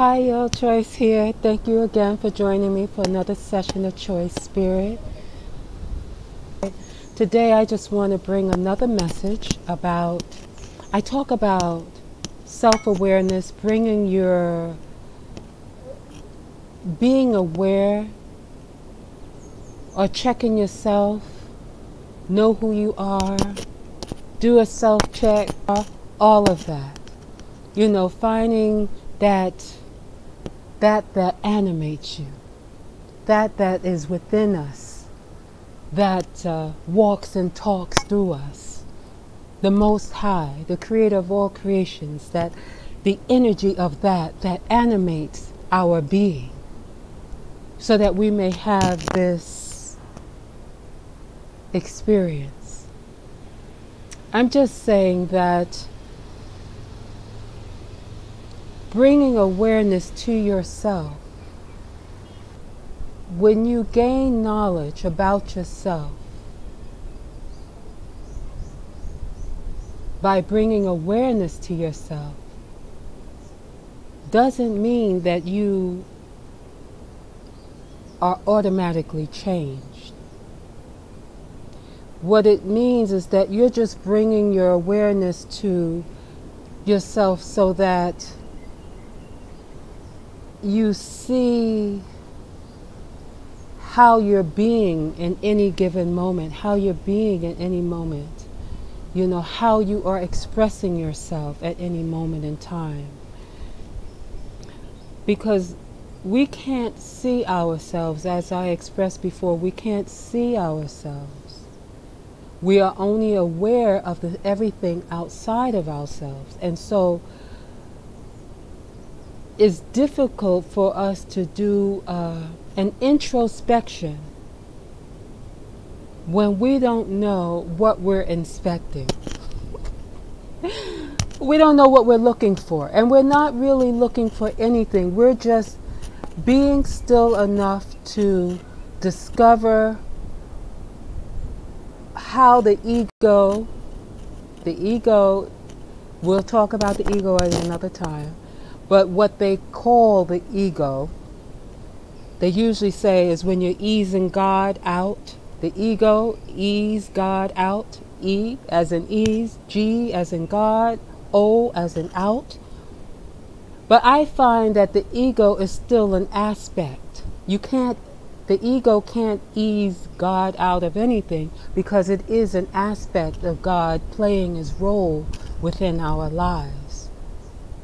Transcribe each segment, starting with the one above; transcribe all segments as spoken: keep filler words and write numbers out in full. Hi y'all, Choice here. Thank you again for joining me for another session of Choice Spirit. Today I just want to bring another message about, I talk about self-awareness, bringing your, being aware or checking yourself, know who you are, do a self-check, all of that. You know, finding that That that animates you, that that is within us, that uh, walks and talks through us, the Most High, the Creator of all creations, that the energy of that, that animates our being, so that we may have this experience. I'm just saying that bringing awareness to yourself. When you gain knowledge about yourself by bringing awareness to yourself, doesn't mean that you are automatically changed. What it means is that you're just bringing your awareness to yourself so that you see how you're being in any given moment, how you're being at any moment, you know, how you are expressing yourself at any moment in time. Because we can't see ourselves, as I expressed before, we can't see ourselves. We are only aware of the, everything outside of ourselves. And so it's difficult for us to do uh, an introspection when we don't know what we're inspecting. We don't know what we're looking for, and we're not really looking for anything. We're just being still enough to discover how the ego, the ego, we'll talk about the ego at another time, but what they call the ego, they usually say is when you're easing God out, the ego, ease God out, E as in ease, G as in God, O as in out. But I find that the ego is still an aspect. You can't, the ego can't ease God out of anything because it is an aspect of God playing his role within our lives,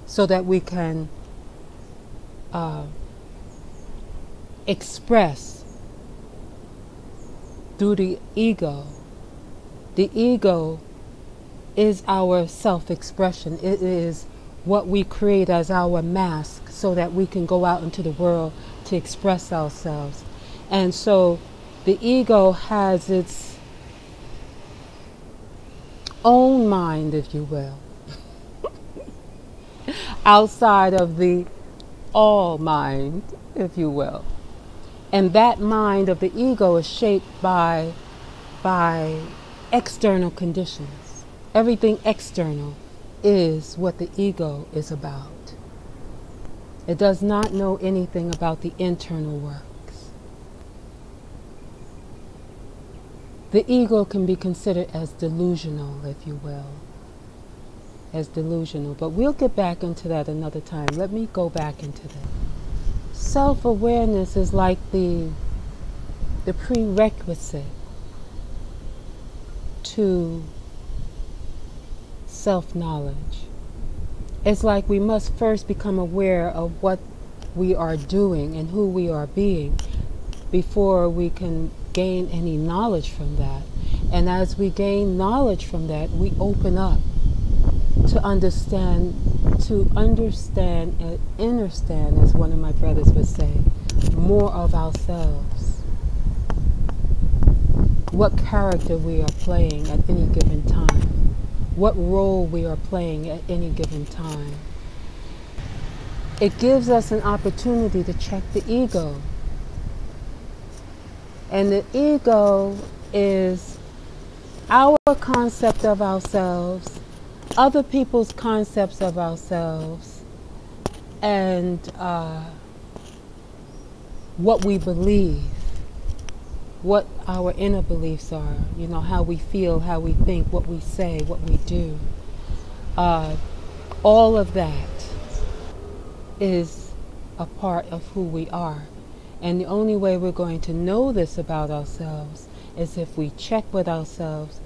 so that we can uh, express through the ego. The ego is our self-expression. It is what we create as our mask so that we can go out into the world to express ourselves. And so the ego has its own mind, if you will, outside of the all mind, if you will. And that mind of the ego is shaped by, by external conditions. Everything external is what the ego is about. It does not know anything about the internal works. The ego can be considered as delusional, if you will. As delusional, but we'll get back into that another time. Let me go back into that. Self-awareness is like the the prerequisite to self-knowledge. It's like we must first become aware of what we are doing and who we are being before we can gain any knowledge from that. And as we gain knowledge from that, we open up to understand, to understand and understand, as one of my brothers would say, more of ourselves, what character we are playing at any given time, what role we are playing at any given time. It gives us an opportunity to check the ego. And the ego is our concept of ourselves, other people's concepts of ourselves, and uh, what we believe, what our inner beliefs are, you know, how we feel, how we think, what we say, what we do. Uh, all of that is a part of who we are. And the only way we're going to know this about ourselves is if we check with ourselves